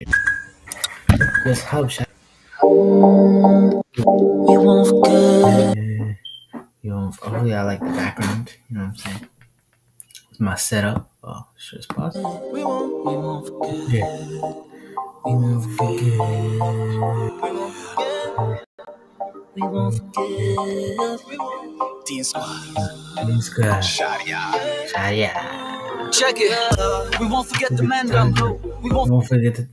Because how shall you won't go? You won't. Oh yeah, I like the background. You know what I'm saying? It's my setup. Oh, shit's possible. We won't yeah. We won't forget. We won't forget. Deen Squad. Deen Squad. Shadi Akhi. Check it. We won't forget the man down low. We won't forget the.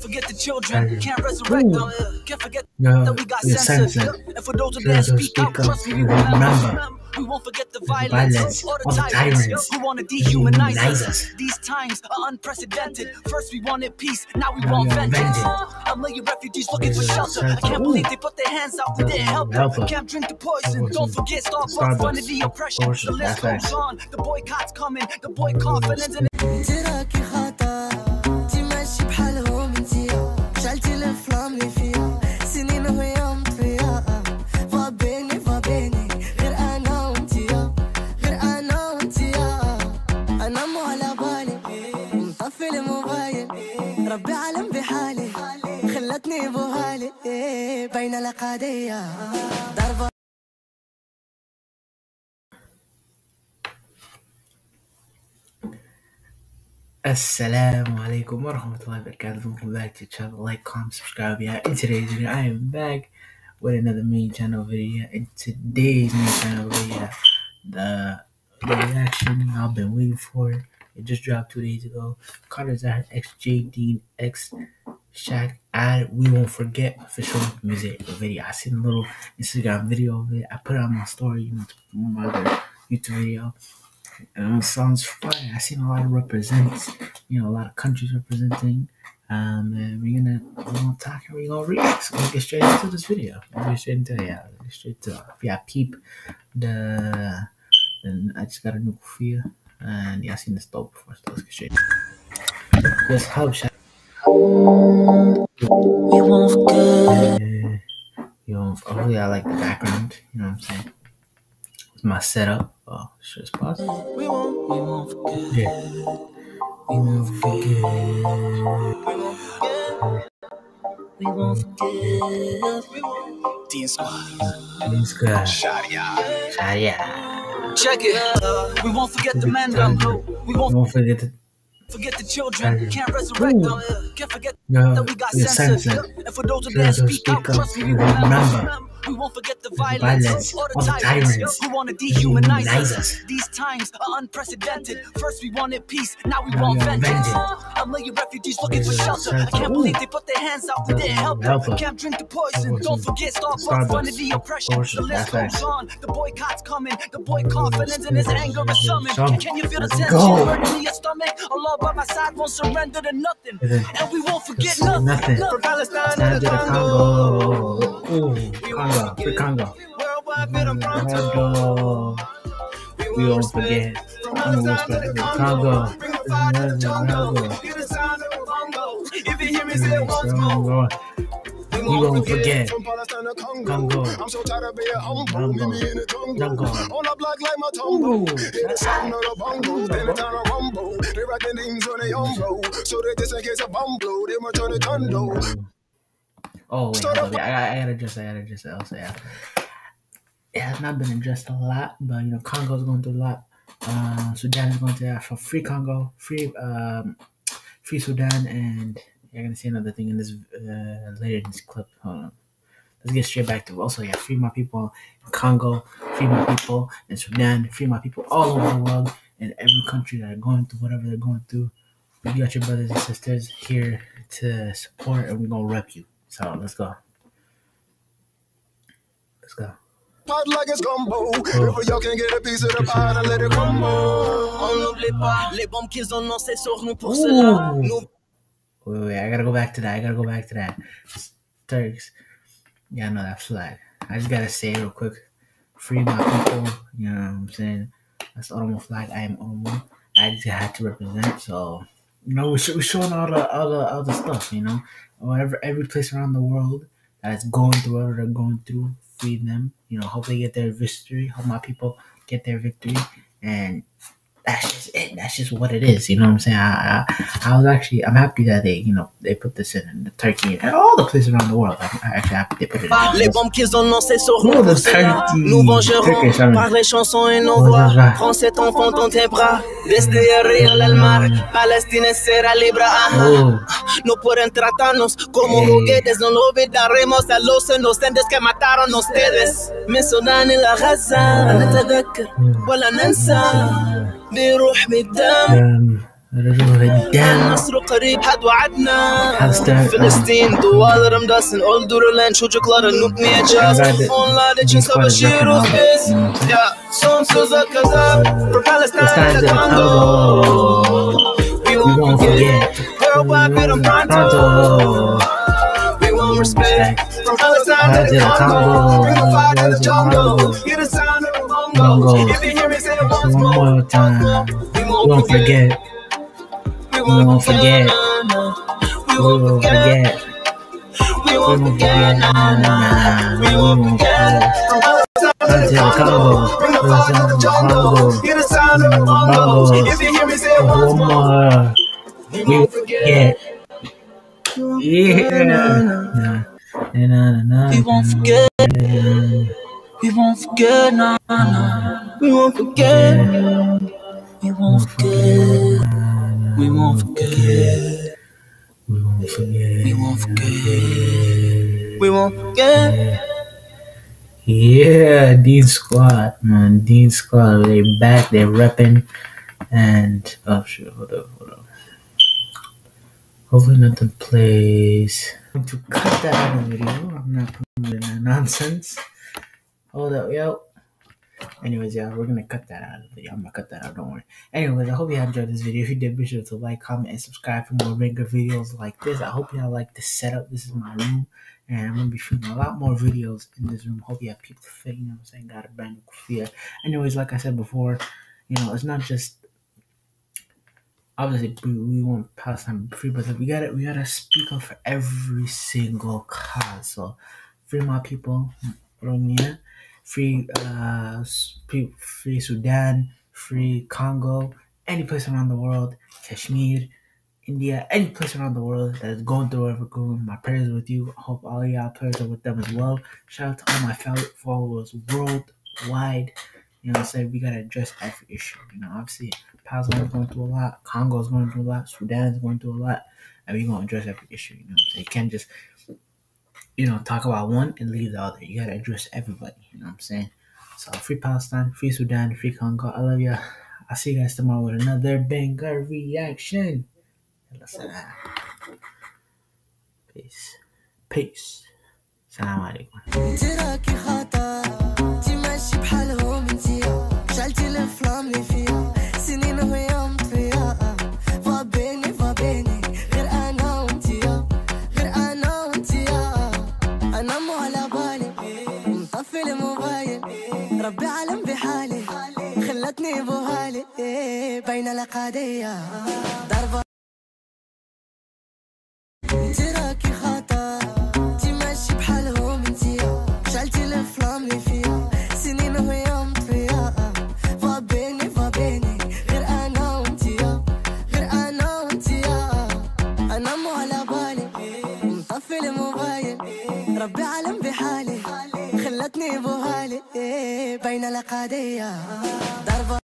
Forget the children, you can't resurrect them. Can't forget that we got senses. And for those who didn't speak out, trust me, we remember. We won't forget the violence or the tyrants who want to dehumanize us. These times are unprecedented. First we wanted peace, now we want vengeance. A million refugees looking for shelter. I can't believe they put their hands out, we didn't help them. Can't drink the poison, don't forget Starbucks under the oppression. The list goes on, the boycott's coming, the boycott confidence in it. Assalamualaikum warahmatullahi wabarakatuh. Welcome back to the channel. Like, comment, subscribe. Yeah, in today's video, I am back with another main channel video. In today's main channel video, the reaction I've been waiting for. It just dropped 2 days ago. Connor Zahn, XJD, X. Shaq, we won't forget official music video. I seen a little Instagram video of it. I put it on my story, you know, to my other YouTube video. And it sounds fun. I seen a lot of represents, you know, a lot of countries representing. And we're gonna talk and we're gonna react. So we're gonna get straight into this video. We're gonna get straight into it. Yeah, yeah, peep the. And I just got a new kufia. And yeah, I seen this dope before, so let's get straight. Because how Shaq. Oh yeah, I like the background. You know what I'm saying? It's my setup. Oh shit's possible. We won't yeah. We won't forget. Deen Squad. Deen Squad. Shadi Akhi. Check it. We won't forget the man down low. We won't forget the. Forget the children, you can't resurrect them. Can't forget that we got senses. And for those who didn't speak out, trust me, we remember. We won't forget the violence or the tyrants who want to dehumanize us. These times are unprecedented. First we wanted peace, now we want vengeance. A million refugees looking for shelter. I can't believe they put their hands out, we didn't help them. Can't drink the poison, don't forget Starbucks under the oppression. The list goes on, the boycott's coming. The boycott confidence and his anger is summoned. Can you feel the tension burning in your stomach? Allah by my side won't surrender to nothing. And we won't forget nothing. For Palestine and the Congo. Free Congo. We won't forget. Congo. If you hear me say once more, we won't forget. Congo. I'm so tired of being humble. Me in the jungle. On a block like my tumble. In the sound of the bongo. Then it's on a rumble. They rocking things on the umbo. So they just in case a bomb blow. They might turn a condo. Oh, wait, I gotta address it. Also, yeah. It has not been addressed a lot, but you know, Congo's going through a lot. Sudan is going through that. For free Congo, free Sudan, and you're gonna see another thing in this later in this clip. Hold on, let's get straight back to it. Also, yeah, free my people in Congo, free my people in Sudan, free my people all over the world in every country that are going through whatever they're going through. You got your brothers and sisters here to support, and we're gonna rep you. So let's go. Pot like it's gumbo. If y'all can get a piece of the pot and let it crumble. On n'oublie pas les bombes qu'ils ont lancées sur nous pour cela. Wait, I gotta go back to that. Turks. Yeah, I know that flag. I just gotta say real quick. Free my people. You know what I'm saying? That's the Oromo flag. I am Oromo. I just had to represent. So you know, we're showing all the stuff. You know. Whatever, every place around the world that's going through whatever they're going through, free them. You know, hope they get their victory. Hope my people get their victory, and that's just it. That's just what it is. You know what I'm saying? I was actually, I'm happy that they, you know, they put this in Turkey and all the places around the world. I'm actually happy they put it in. All the Turkish, I mean, oh. بيروح بالدم رجل الدم مصر قريب حد وعدنا فلسطين دوال رمضان اول دورلان çocuklara nutmaya çalışıyoruz onlar için savaşıyoruz biz ya sonsuza kadar for Palestine the Congo we won't forget we're back in Toronto we won't respect for Palestine the Congo we will fight the jungle hear the sound of the bongo. So one more time, we won't forget. We won't forget. We won't forget. We won't forget. We won't forget. Until Congo, hear the sound of the bongo. If you hear me say one more, we won't forget. Yeah. We won't forget. We won't forget, nah, nah. We won't forget. We won't forget. We won't forget. We won't forget. We won't forget. We won't forget. Yeah, Deen Squad, man. Deen Squad, they back, they're repping. And, oh shit, hold up. Hopefully nothing plays. I'm going to cut that out of the video. I'm not promoting that nonsense. Hold up, yo. Anyways, yeah, we're gonna cut that out of the video. I'm gonna cut that out, don't worry. Anyways, I hope you enjoyed this video. If you did, be sure to like, comment, and subscribe for more regular videos like this. I hope y'all like the setup. This is my room, and I'm gonna be shooting a lot more videos in this room. Hope you have people fit, you know what I'm saying? Got a brand new fear. Anyways, like I said before, you know, it's not just obviously we want Palestine free, but we gotta speak up for every single cause. So free my people, Romania. Free Sudan, free Congo, any place around the world, Kashmir, India, any place around the world that is going through whatever going. My prayers are with you. I hope all y'all prayers are with them as well. Shout out to all my followers worldwide. You know what I'm saying? We gotta address every issue. You know, obviously Palestine is going through a lot, Congo is going through a lot, Sudan is going through a lot, and we gonna address every issue. You know what I'm saying? You can't just, you know, talk about one and leave the other. You gotta address everybody. You know what I'm saying? So free Palestine, free Sudan, free Congo. I love ya. I'll see you guys tomorrow with another banger reaction. Peace. Peace. Salam alaikum. ربي علم بحالي خلتني بهالي بين القضية ضربة تراكي خطأ تي ماشي بحالهم انتي شعلتي الافلام اللي فيها سنين ويوم طفيها فبيني فبيني غير انا وانتي غير انا وانتي انام على بالي مطفي الموبايل ربي علم بحالي خلتني بهالي بين القضية ضربة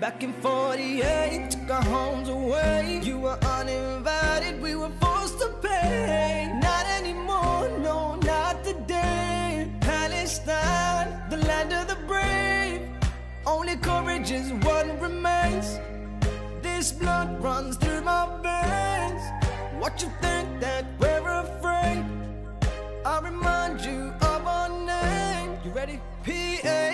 Back in 48, took our homes away. You were uninvited, we were forced to pay. Not anymore, no, not today. Palestine, the land of the brave. Only courage is what remains. This blood runs through my veins. What you think that we're afraid? I'll remind you of our name. You ready? PA,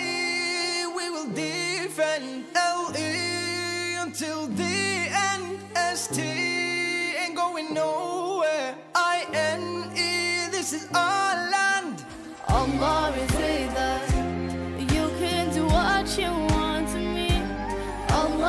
we will defend. LE until the end. ST ain't going nowhere. INE, this is our land. Allah is with us. You can do what you want to me. Allah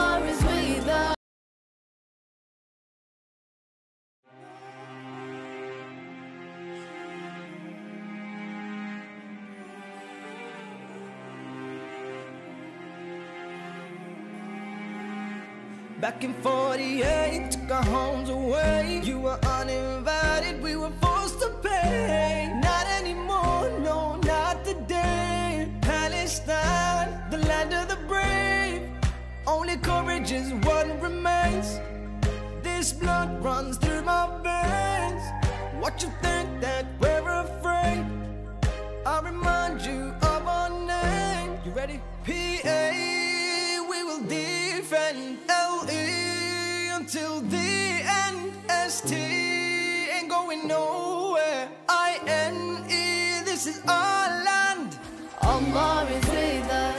Back in 48, took our homes away. You were uninvited, we were forced to pay. Not anymore, no, not today. Palestine, the land of the brave. Only courage is what remains. This blood runs through my veins. What you think that we're afraid? I remind you of our name. You ready? PA, we will defend. LE until the end. ST ain't going nowhere. INE, this is our land. Allah is with us.